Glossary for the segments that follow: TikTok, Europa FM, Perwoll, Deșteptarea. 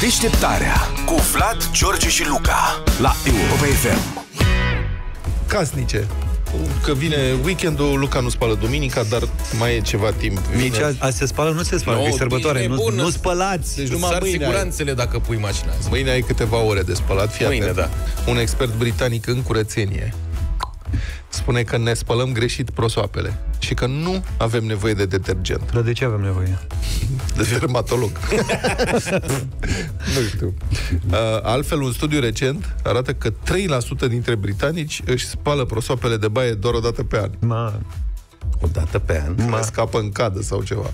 Deșteptarea cu Vlad, George și Luca la Europa FM. Casnice. Că vine weekendul, Luca nu spală duminica, dar mai e ceva timp. Nici azi se spală, nu se spală, no, e sărbătoare, nu spălați. Deci numai mâine siguranțele ai, dacă pui mașina. Mâine ai câteva ore de spălat, fii atent. Da. Un expert britanic în curățenie spune că ne spălăm greșit prosoapele și că nu avem nevoie de detergent. Dar de ce avem nevoie? De dermatolog. Nu știu. Altfel, un studiu recent arată că 3% dintre britanici își spală prosoapele de baie doar o dată pe an. O dată pe an? Mă scapă în cadă sau ceva.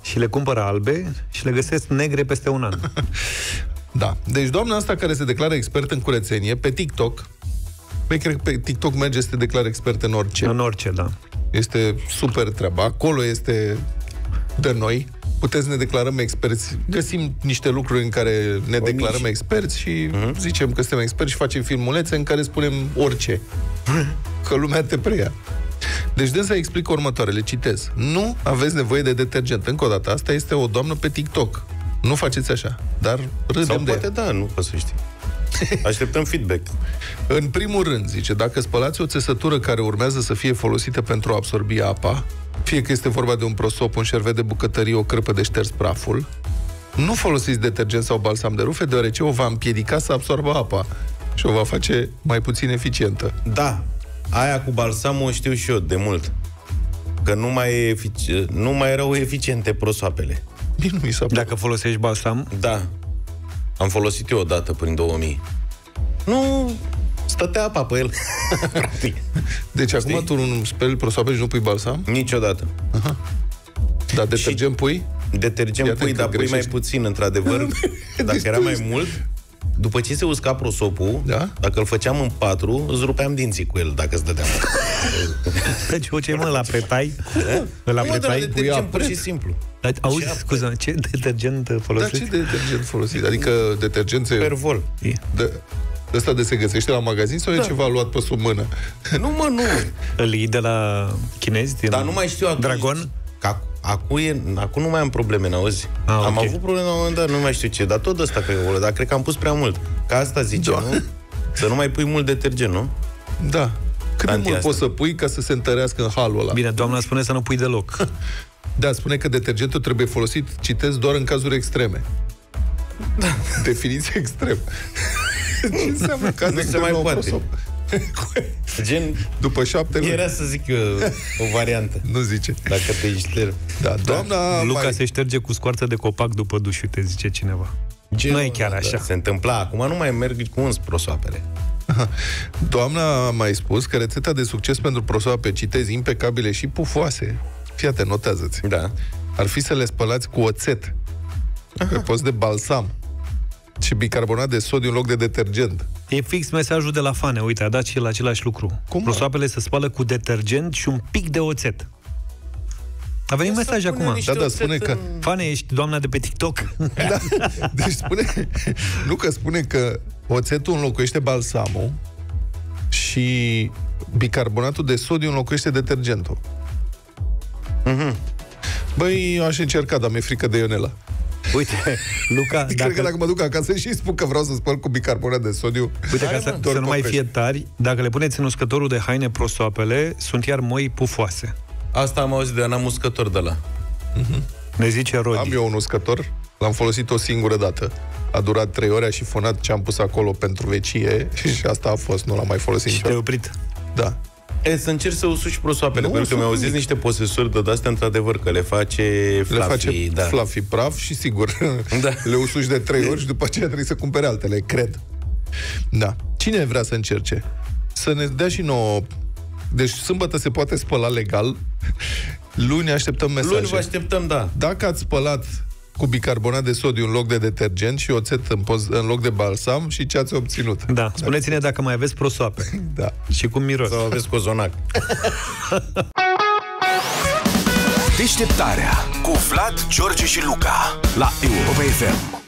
Și le cumpără albe și le găsesc negre peste un an. Da. Deci doamna asta care se declară expert în curățenie pe TikTok. Păi, cred că pe TikTok merge să te declare expert în orice. În orice, da. Este super treaba. Acolo este de noi. Putem să ne declarăm experți. Găsim niște lucruri în care ne declarăm experți și zicem că suntem experți și facem filmulețe în care spunem orice. Că lumea te preia. Deci de să explic următoarele, citez. Nu aveți nevoie de detergent. Încă o dată, asta este o doamnă pe TikTok. Nu faceți așa. Dar râdem sau de poate ea. Da, nu poți să știi. Așteptăm feedback. În primul rând, zice, dacă spălați o țesătură care urmează să fie folosită pentru a absorbi apa, fie că este vorba de un prosop, un șervet de bucătărie, o crâpă de șters praful, nu folosiți detergent sau balsam de rufe, deoarece o va împiedica să absorbă apa și o va face mai puțin eficientă. Da, aia cu balsamul o știu și eu de mult. Că nu mai erau eficiente prosoapele. Dacă folosești balsam? Da. Am folosit eu odată prin 2000. Nu stătea apa pe el. Deci acum tu nu speli prosoape și nu pui balsam? Niciodată. Aha. Dar detergent pui? Detergent pui, dar pui mai puțin, într-adevăr. Dacă era mai mult, după ce se usca prosopul, da? Dacă îl făceam în 4, îți rupeam dinții cu el, dacă îți dădeam. Deci ce mă, la pretai? La pretai? Detergent pur și simplu. Dar, auzi, scuze, ce detergent folosești? Da, ce detergent folosești? Adică detergențe... Perwoll. Ăsta de se găsește la magazin sau e ceva luat pe sub mână? Nu, mă, nu. Îl iei de la chinezi? Dar nu mai știu atunci. Dragon? Acum nu mai am probleme, n-auzi? Am avut probleme la un moment dat, nu mai știu ce. Dar tot ăsta, dar cred că am pus prea mult. Ca asta zice, nu? Să nu mai pui mult detergent, nu? Da. Cât de mult poți să pui ca să se întărească în halul ăla? Bine, doamna spune să nu pui deloc. Da, spune că detergentul trebuie folosit, citesc, doar în cazuri extreme. Da. Definiție extrem. Ce înseamnă caz extrem? Nu se mai poate. Gen, după 7 luni. Era să zic o variantă. Nu zice. Dacă te ștergi. Da, doamna Luca se șterge cu scoarță de copac după duș, te zice cineva. Gen, nu e chiar așa. Se întâmpla. Acum nu mai merg cu uns prosoapele. Doamna a mai spus că rețeta de succes pentru prosoape, citez, impecabile și pufoase. Fiate, notează-ți. Da. Ar fi să le spălați cu oțet, pe post de balsam și bicarbonat de sodiu în loc de detergent. E fix mesajul de la Fane. Uite, a dat și el același lucru. Cum? Prosoapele se spală cu detergent și un pic de oțet. A venit mesaj acum. Da, spune că... Fane, ești doamna de pe TikTok. Da, deci spune... Luca spune că oțetul înlocuiește balsamul și bicarbonatul de sodiu înlocuiește detergentul. Băi, eu aș încerca, dar mi-e frică de Ionela. Uite, Luca, cred că dacă mă duc acasă și îi spun că vreau să spăl cu bicarbonat de sodiu. Uite, ca să nu mai fie tari, dacă le puneți în uscătorul de haine prosoapele, sunt iar moi pufoase. Asta am auzit, de n-am uscător de la ne zice Rodi. Am eu un uscător, l-am folosit o singură dată. A durat 3 ore, a șifonat ce am pus acolo pentru vecie și asta a fost, nu l-am mai folosit. Și te-ai oprit? Da. E, să încerci să usuși prosoapele, pentru că mi-au zis niște posesori de astea, într-adevăr, că le face fluffy praf și, sigur, le usuși de 3 ori și după aceea trebuie să cumpere altele, cred. Da. Cine vrea să încerce? Să ne dea și nouă... Deci, sâmbătă se poate spăla legal. Luni așteptăm mesaje. Luni vă așteptăm, da. Dacă ați spălat cu bicarbonat de sodiu în loc de detergent și oțet în loc de balsam și ce ați obținut. Da. Spuneți-ne dacă mai aveți prosoape. Da. Și cum miros. Sau aveți cozonac. Deșteptarea cu Vlad, George și Luca la Europa FM.